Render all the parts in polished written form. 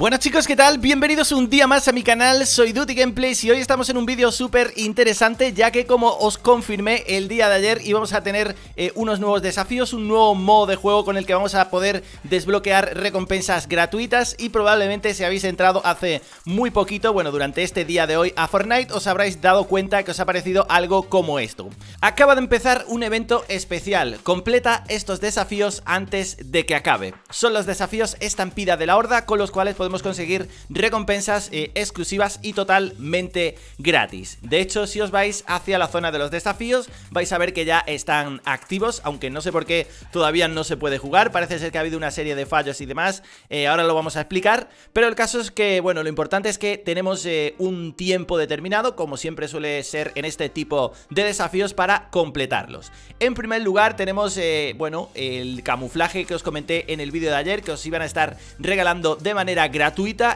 Bueno chicos, ¿qué tal? Bienvenidos un día más a mi canal, soy Duty Gameplays y hoy estamos en un vídeo súper interesante, ya que como os confirmé el día de ayer íbamos a tener unos nuevos desafíos, un nuevo modo de juego con el que vamos a poder desbloquear recompensas gratuitas. Y probablemente si habéis entrado hace muy poquito, bueno, durante este día de hoy a Fortnite, os habréis dado cuenta que os ha parecido algo como esto. Acaba de empezar un evento especial, completa estos desafíos antes de que acabe. Son los desafíos Estampida de la Horda, con los cuales podemos conseguir recompensas exclusivas y totalmente gratis. De hecho, si os vais hacia la zona de los desafíos, vais a ver que ya están activos, aunque no sé por qué todavía no se puede jugar, parece ser que ha habido una serie de fallos y demás, ahora lo vamos a explicar, pero el caso es que, bueno, lo importante es que tenemos un tiempo determinado, como siempre suele ser en este tipo de desafíos, para completarlos. En primer lugar tenemos, bueno, el camuflaje que os comenté en el vídeo de ayer, que os iban a estar regalando de manera gratuita.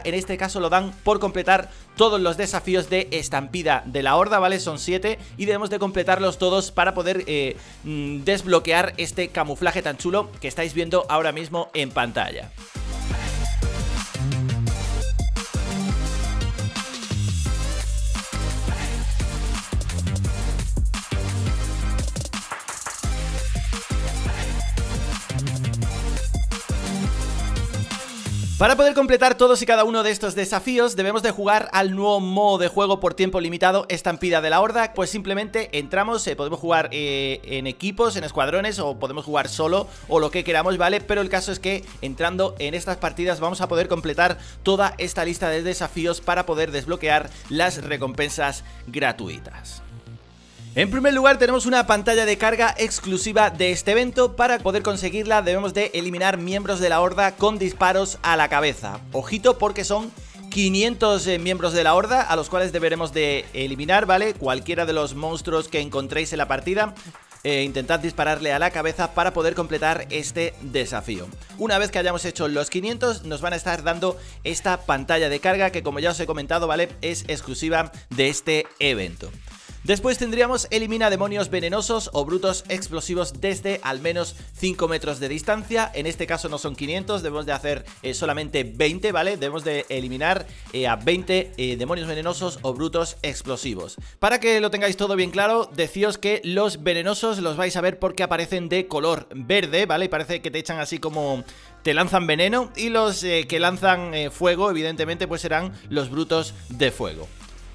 En este caso lo dan por completar todos los desafíos de Estampida de la Horda, ¿vale? Son 7 y debemos de completarlos todos para poder desbloquear este camuflaje tan chulo que estáis viendo ahora mismo en pantalla. Para poder completar todos y cada uno de estos desafíos debemos de jugar al nuevo modo de juego por tiempo limitado Estampida de la Horda. Pues simplemente entramos, podemos jugar en equipos, en escuadrones, o podemos jugar solo o lo que queramos, ¿vale? Pero el caso es que entrando en estas partidas vamos a poder completar toda esta lista de desafíos para poder desbloquear las recompensas gratuitas. En primer lugar tenemos una pantalla de carga exclusiva de este evento. Para poder conseguirla debemos de eliminar miembros de la Horda con disparos a la cabeza. Ojito, porque son 500 miembros de la Horda a los cuales deberemos de eliminar, ¿vale? Cualquiera de los monstruos que encontréis en la partida, intentad dispararle a la cabeza para poder completar este desafío. Una vez que hayamos hecho los 500 nos van a estar dando esta pantalla de carga que, como ya os he comentado, ¿vale?, es exclusiva de este evento. Después tendríamos elimina demonios venenosos o brutos explosivos desde al menos 5 metros de distancia. En este caso no son 500, debemos de hacer solamente 20, ¿vale? Debemos de eliminar a 20 demonios venenosos o brutos explosivos. Para que lo tengáis todo bien claro, decíos que los venenosos los vais a ver porque aparecen de color verde, ¿vale? Y parece que te echan así como... te lanzan veneno. Y los que lanzan fuego, evidentemente, pues serán los brutos de fuego.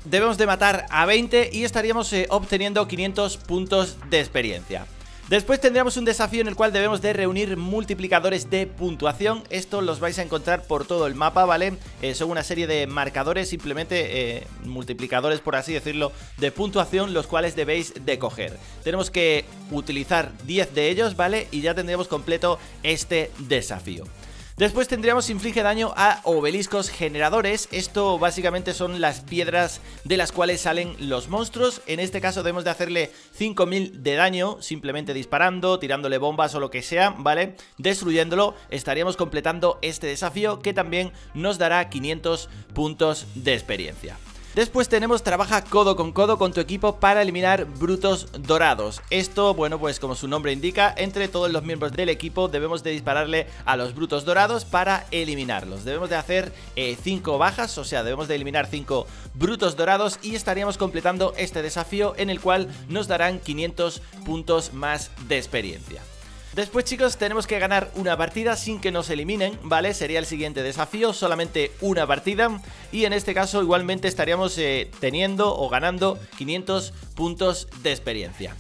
Debemos de matar a 20 y estaríamos obteniendo 500 puntos de experiencia. Después tendríamos un desafío en el cual debemos de reunir multiplicadores de puntuación. Estos los vais a encontrar por todo el mapa, ¿vale? Son una serie de marcadores, simplemente multiplicadores, por así decirlo, de puntuación, los cuales debéis de coger. Tenemos que utilizar 10 de ellos, ¿vale? Y ya tendremos completo este desafío. Después tendríamos inflige daño a obeliscos generadores. Esto básicamente son las piedras de las cuales salen los monstruos. En este caso debemos de hacerle 5000 de daño, simplemente disparando, tirándole bombas o lo que sea, ¿vale? Destruyéndolo estaríamos completando este desafío, que también nos dará 500 puntos de experiencia. Después tenemos trabaja codo con tu equipo para eliminar brutos dorados. Esto, bueno, pues como su nombre indica, entre todos los miembros del equipo debemos de dispararle a los brutos dorados para eliminarlos. Debemos de hacer 5 bajas, o sea, debemos de eliminar 5 brutos dorados y estaríamos completando este desafío, en el cual nos darán 500 puntos más de experiencia. Después, chicos, tenemos que ganar una partida sin que nos eliminen, ¿vale? Sería el siguiente desafío, solamente una partida. Y en este caso igualmente estaríamos teniendo o ganando 500 puntos de experiencia.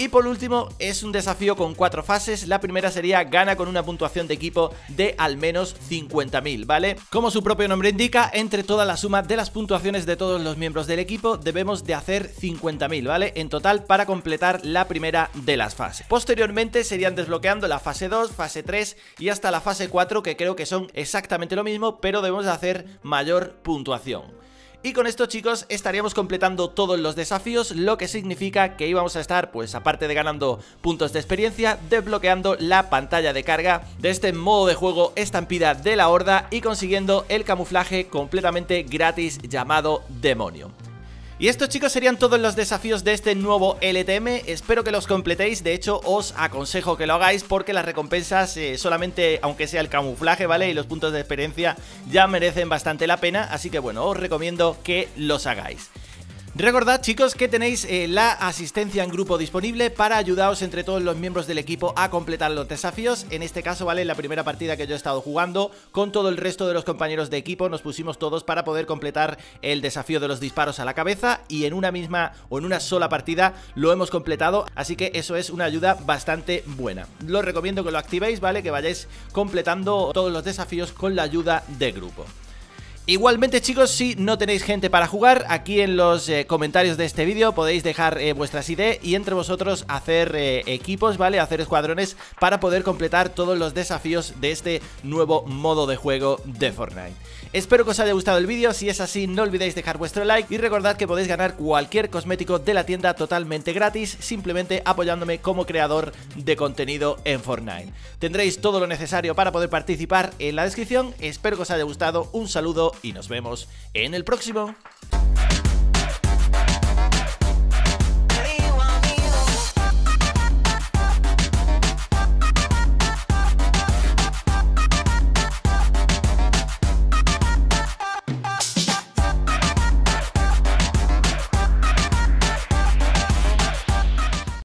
Y por último, es un desafío con 4 fases. La primera sería gana con una puntuación de equipo de al menos 50.000, ¿vale? Como su propio nombre indica, entre toda la suma de las puntuaciones de todos los miembros del equipo debemos de hacer 50.000, ¿vale? En total, para completar la primera de las fases. Posteriormente serían desbloqueando la fase 2, fase 3 y hasta la fase 4, que creo que son exactamente lo mismo, pero debemos de hacer mayor puntuación. Y con esto, chicos, estaríamos completando todos los desafíos, lo que significa que íbamos a estar, pues aparte de ganando puntos de experiencia, desbloqueando la pantalla de carga de este modo de juego Estampida de la Horda y consiguiendo el camuflaje completamente gratis llamado Demonium. Y estos, chicos, serían todos los desafíos de este nuevo LTM. Espero que los completéis. De hecho, os aconsejo que lo hagáis porque las recompensas, solamente aunque sea el camuflaje, ¿vale? Y los puntos de experiencia ya merecen bastante la pena. Así que bueno, os recomiendo que los hagáis. Recordad, chicos, que tenéis la asistencia en grupo disponible para ayudaros entre todos los miembros del equipo a completar los desafíos. En este caso, ¿vale? En la primera partida que yo he estado jugando con todo el resto de los compañeros de equipo nos pusimos todos para poder completar el desafío de los disparos a la cabeza y en una misma o en una sola partida lo hemos completado, así que eso es una ayuda bastante buena. Os recomiendo que lo activéis, ¿vale? Que vayáis completando todos los desafíos con la ayuda de grupo. Igualmente, chicos, si no tenéis gente para jugar, aquí en los comentarios de este vídeo podéis dejar vuestras ideas y entre vosotros hacer equipos, ¿vale? Hacer escuadrones para poder completar todos los desafíos de este nuevo modo de juego de Fortnite. Espero que os haya gustado el vídeo, si es así no olvidéis dejar vuestro like y recordad que podéis ganar cualquier cosmético de la tienda totalmente gratis, simplemente apoyándome como creador de contenido en Fortnite. Tendréis todo lo necesario para poder participar en la descripción, espero que os haya gustado, un saludo y nos vemos en el próximo.